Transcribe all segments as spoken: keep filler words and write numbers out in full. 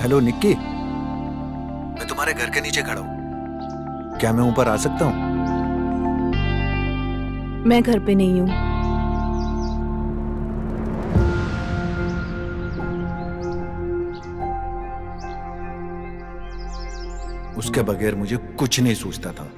Hello Nikki, मैं तुम्हारे घर के नीचे खड़ा हूँ। क्या मैं ऊपर आ सकता हूँ? मैं घर पे नहीं हूँ। उसके बगैर मुझे कुछ नहीं सूझता था।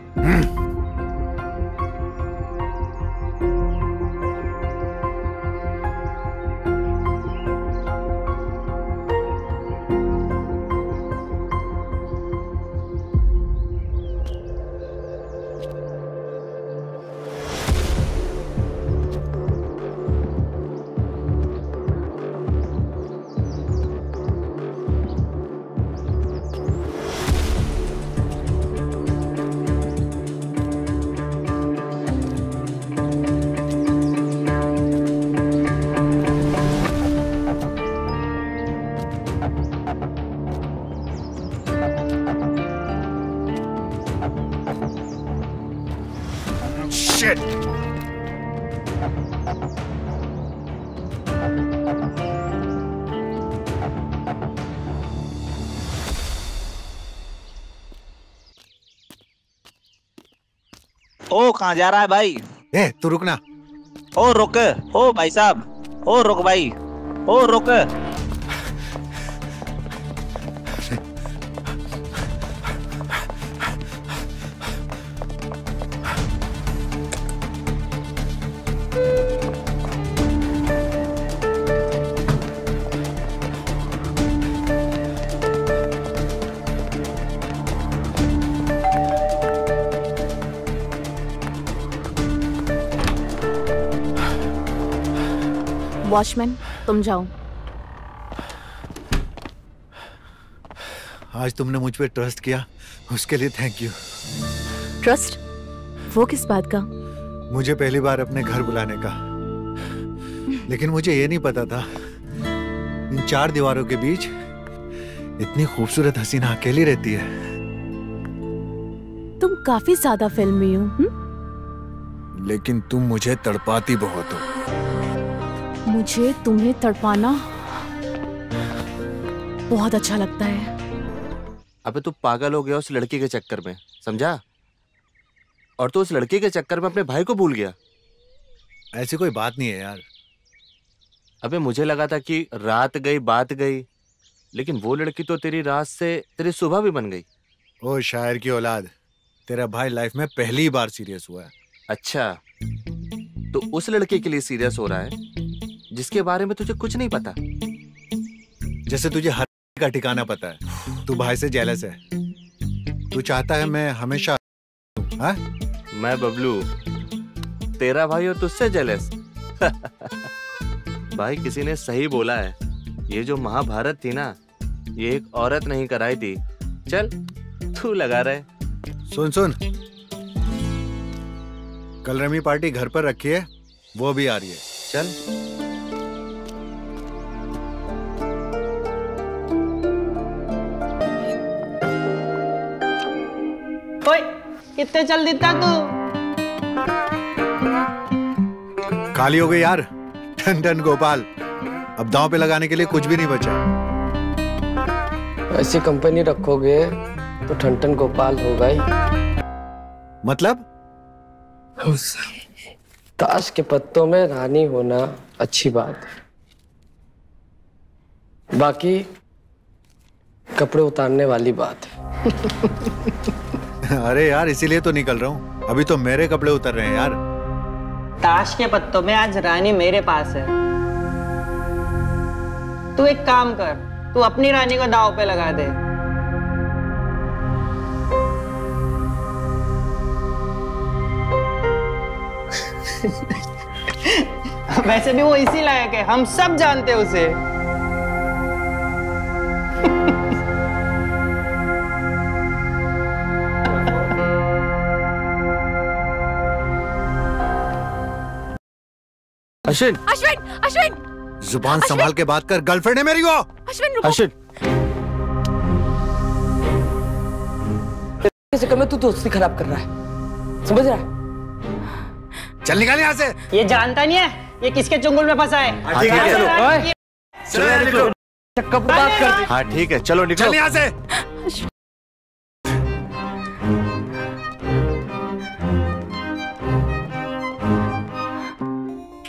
कहाँ जा रहा है भाई? ए, तू रुकना। ओ रुक, ओ भाई साहब, ओ रुक भाई, ओ रुक। वॉचमैन, तुम जाओ। आज तुमने मुझ पे ट्रस्ट किया, उसके लिए थैंक यू। ट्रस्ट? वो किस बात का? मुझे पहली बार अपने घर बुलाने का। लेकिन मुझे ये नहीं पता था इन चार दीवारों के बीच इतनी खूबसूरत हसीना अकेली रहती है। तुम काफी ज्यादा फिल्मी हो। लेकिन तुम मुझे तड़पाती बहुत हो। मुझे तुम्हें तड़पाना बहुत अच्छा लगता है। अबे तू पागल हो गया उस लड़की के चक्कर में, समझा? और तू उस लड़की के चक्कर में अपने भाई को भूल गया। ऐसी कोई बात नहीं है यार। अबे मुझे लगा था कि रात गई बात गई, लेकिन वो लड़की तो तेरी रात से तेरी सुबह भी बन गई। ओ शायर की औलाद, तेरा भाई लाइफ में पहली बार सीरियस हुआ है। अच्छा, तो उस लड़की के लिए सीरियस हो रहा है जिसके बारे में तुझे कुछ नहीं पता। जैसे तुझे हर का ठिकाना पता है। तू भाई से जेलस है। तू चाहता है मैं हमेशा हा? मैं बबलू, तेरा भाई हो तुझसे जेलस। भाई किसी ने सही बोला है, ये जो महाभारत थी ना ये एक औरत नहीं कराई थी। चल तू लगा रहे। सुन सुन, कल रमी पार्टी घर पर रखी है, वो भी आ रही है, चल। इतने जल्दी था तू? काली हो गई यार, ठन ठन गोपाल, अब दांव पे लगाने के लिए कुछ भी नहीं बचा। ऐसी कंपनी रखोगे तो ठन ठन गोपाल होगा ही। मतलब? ताश के पत्तों में रानी होना अच्छी बात है, बाकी कपड़े उतारने वाली बात है। अरे यार इसीलिए तो निकल रहा हूँ, अभी तो मेरे कपड़े उतर रहे हैं यार। ताश के पत्तों में आज रानी मेरे पास है। तू एक काम कर, तू अपनी रानी को दांव पे लगा दे। वैसे भी वो इसी लायक है, हम सब जानते हैं उसे। अश्विन, अश्विन, अश्विन, जुबान संभाल के बात कर, गर्लफ्रेंड है मेरी वो। अश्विन रुको। अश्विन इस चक्कर में तू दोस्ती खराब कर रहा है, समझ रहा है? चल निकाल यहाँ से। ये जानता नहीं है ये किसके चुंगल में फंसा है। चलो चक्कर पर बात कर। हाँ ठीक है, चलो निकलो यहाँ से।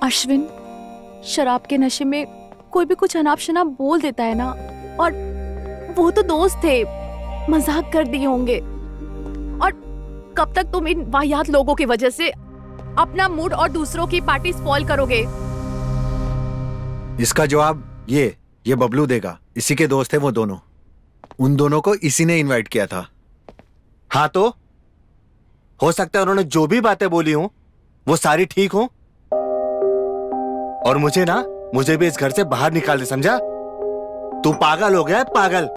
अश्विन, शराब के नशे में कोई भी कुछ अनाप शनाप बोल देता है ना, और वो तो दोस्त थे, मजाक कर दिए होंगे। और कब तक तुम इन वाहियात लोगों की वजह से अपना मूड और दूसरों की पार्टी स्पॉइल करोगे? इसका जवाब ये ये बबलू देगा, इसी के दोस्त है वो दोनों। उन दोनों को इसी ने इनवाइट किया था। हाँ तो हो सकता है उन्होंने जो भी बातें बोली हों वो सारी ठीक हों, और मुझे ना मुझे भी इस घर से बाहर निकाल दे, समझा? तू पागल हो गया है, पागल।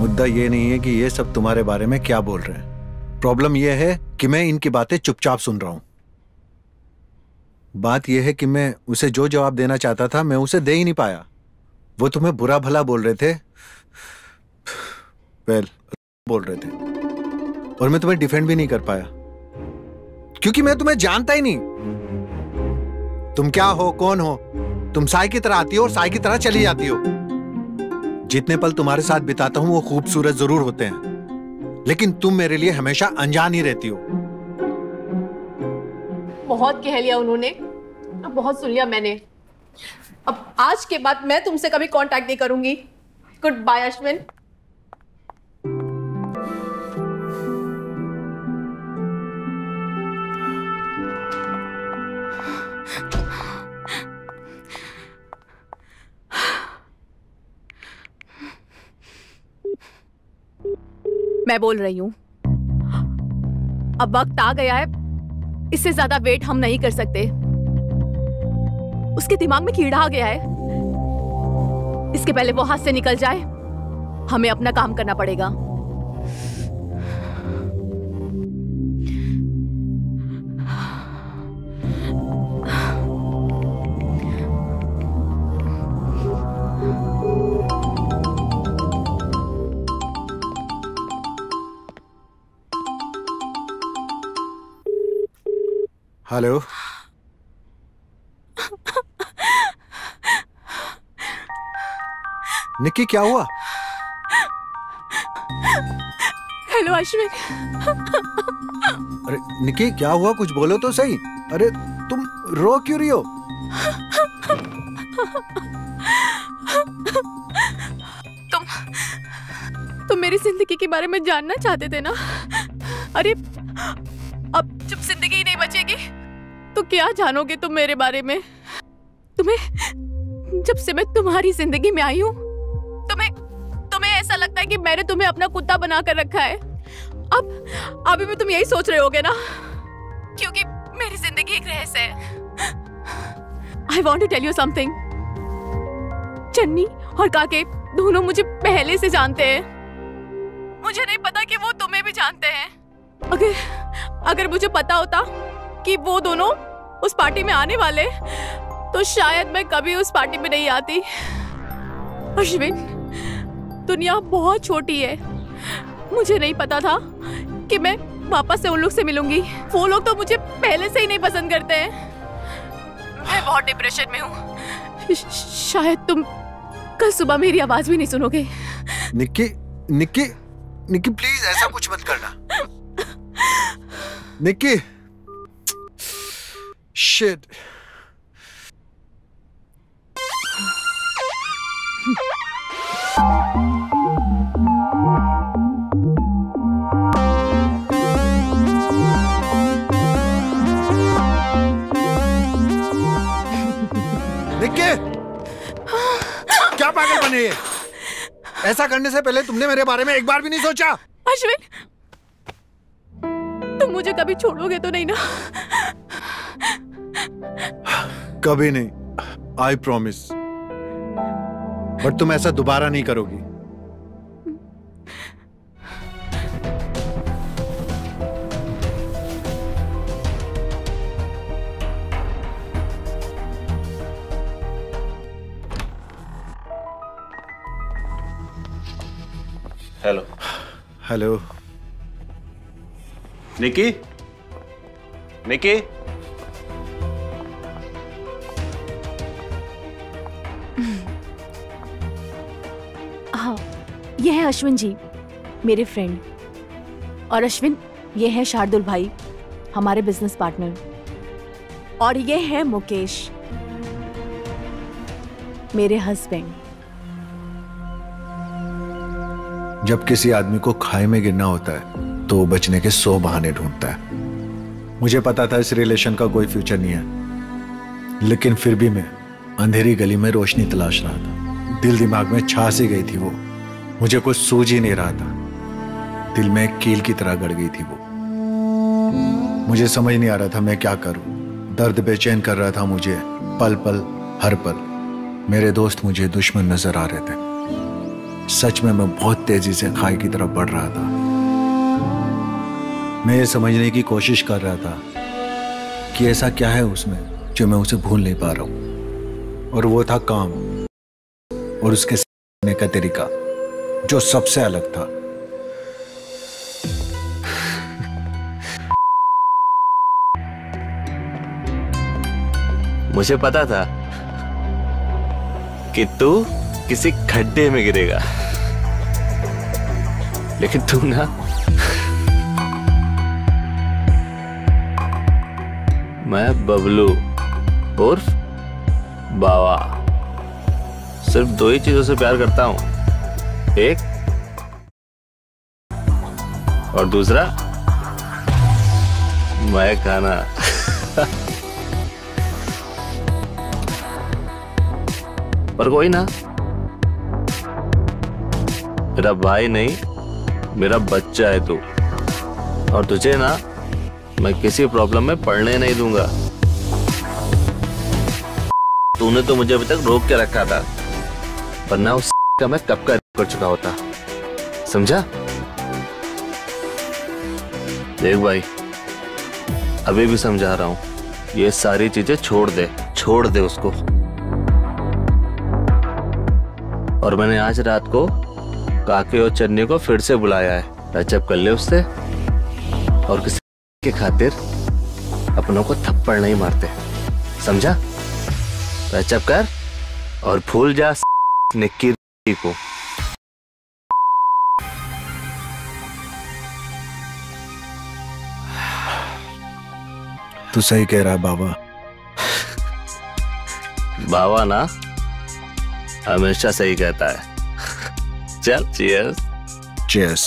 मुद्दा ये नहीं है कि ये सब तुम्हारे बारे में क्या बोल रहे हैं, प्रॉब्लम ये है कि मैं इनकी बातें चुपचाप सुन रहा हूं। बात यह है कि मैं उसे जो जवाब देना चाहता था मैं उसे दे ही नहीं पाया। वो तुम्हें बुरा भला बोल रहे थे, वेल बोल रहे थे, और मैं तुम्हें डिफेंड भी नहीं कर पाया क्योंकि मैं तुम्हें जानता ही नहीं। तुम क्या हो, कौन हो? तुम साई की तरह आती हो और साई की तरह चली जाती हो। जितने पल तुम्हारे साथ बिताता हूं वो खूबसूरत जरूर होते हैं, लेकिन तुम मेरे लिए हमेशा अनजान ही रहती हो। बहुत कह लिया उन्होंने, अब बहुत सुन लिया मैंने। अब आज के बाद मैं तुमसे कभी कॉन्टैक्ट नहीं करूंगी। Good bye Ashwin. मैं बोल रही हूं, अब वक्त आ गया है, इससे ज्यादा वेट हम नहीं कर सकते। उसके दिमाग में कीड़ा आ गया है, इसके पहले वो हाथ से निकल जाए हमें अपना काम करना पड़ेगा। हेलो, निक्की क्या हुआ? हेलो अश्विन। अरे निक्की क्या हुआ, कुछ बोलो तो सही। अरे तुम रो क्यों रही हो? तुम तुम मेरी जिंदगी के बारे में जानना चाहते थे ना? अरे अब जब जिंदगी ही नहीं बचेगी तो क्या जानोगे तुम मेरे बारे में? तुम्हें, जब से मैं तुम्हारी जिंदगी में आई हूँ ऐसा लगता है कि मैंने तुम्हें अपना कुत्ता बना कर रखा है। अब अभी भी तुम यही सोच रहे होगे ना, क्योंकि मेरी जिंदगी एक रहस्य है। I want to tell you something. Channi और काके दोनों मुझे पहले से जानते हैं। मुझे नहीं पता कि वो तुम्हें भी जानते हैं। अगर अगर मुझे पता होता कि वो दोनों उस पार्टी में आने वाले, तो शायद मैं कभी उस पार्टी में नहीं आती। अश्विन, दुनिया बहुत छोटी है। मुझे नहीं पता था कि मैं वापस से उन लोग से मिलूंगी। वो लोग तो मुझे पहले से ही नहीं पसंद करते हैं। मैं बहुत डिप्रेशन में हूँ। शायद तुम कल सुबह मेरी आवाज भी नहीं सुनोगे। निक्की, निक्की, निक्की प्लीज ऐसा कुछ मत करना। निक्की, शिट। निक्की, क्या पागल बने ये? ऐसा करने से पहले तुमने मेरे बारे में एक बार भी नहीं सोचा? अश्विन, तुम मुझे कभी छोड़ोगे तो नहीं ना? कभी नहीं, आई प्रॉमिस। बट तुम ऐसा दोबारा नहीं करोगी। हेलो हेलो निक्की, निक्की, हाँ ये है अश्विन जी, मेरे फ्रेंड। और अश्विन, ये है शार्दुल भाई, हमारे बिजनेस पार्टनर। और ये है मुकेश, मेरे हस्बैंड। जब किसी आदमी को खाई में गिरना होता है तो वो बचने के सौ बहाने ढूंढता है। मुझे पता था इस रिलेशन का कोई फ्यूचर नहीं है, लेकिन फिर भी मैं अंधेरी गली में रोशनी तलाश रहा था। दिल दिमाग में छासी गई थी वो, मुझे कुछ सूझ ही नहीं रहा था। दिल में एक कील की तरह गड़ गई थी वो। मुझे समझ नहीं आ रहा था मैं क्या करूं। दर्द बेचैन कर रहा था मुझे पल पल, हर पल। मेरे दोस्त मुझे दुश्मन नजर आ रहे थे। सच में मैं बहुत तेजी से खाई की तरफ बढ़ रहा था। मैं ये समझने की कोशिश कर रहा था कि ऐसा क्या है उसमें जो मैं उसे भूल नहीं पा रहा हूँ। और वो था काम और उसके सामने का तरीका जो सबसे अलग था। मुझे पता था कि तू किसी खड्डे में गिरेगा, लेकिन तू ना मैं बबलू उर्फ बावा सिर्फ दो ही चीजों से प्यार करता हूं, एक और दूसरा मैं खाना। पर कोई ना, मेरा भाई नहीं, मेरा बच्चा है तू, और तुझे ना मैं किसी प्रॉब्लम में पड़ने नहीं दूंगा। तूने तो मुझे अभी तक रोक के रखा था, वरना उस का मैं कब का कर चुका होता, समझा? देख भाई, अभी भी समझा रहा हूं, ये सारी चीजें छोड़ दे, छोड़ दे उसको। और मैंने आज रात को काके और चन्नी को फिर से बुलाया है। टचअप कर ले उससे, और किसी के खातिर अपनों को थप्पड़ नहीं मारते, समझा? टचअप कर और भूल जा निक्की को। तू सही कह रहा है बाबा। बाबा ना हमेशा सही कहता है। चल, cheers. Cheers.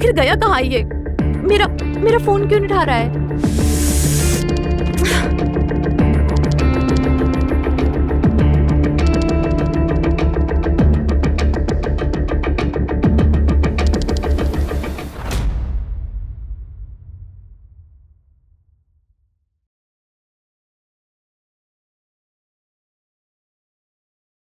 आखिर गया कहाँ ये? मेरा मेरा फोन क्यों नहीं उठा रहा है?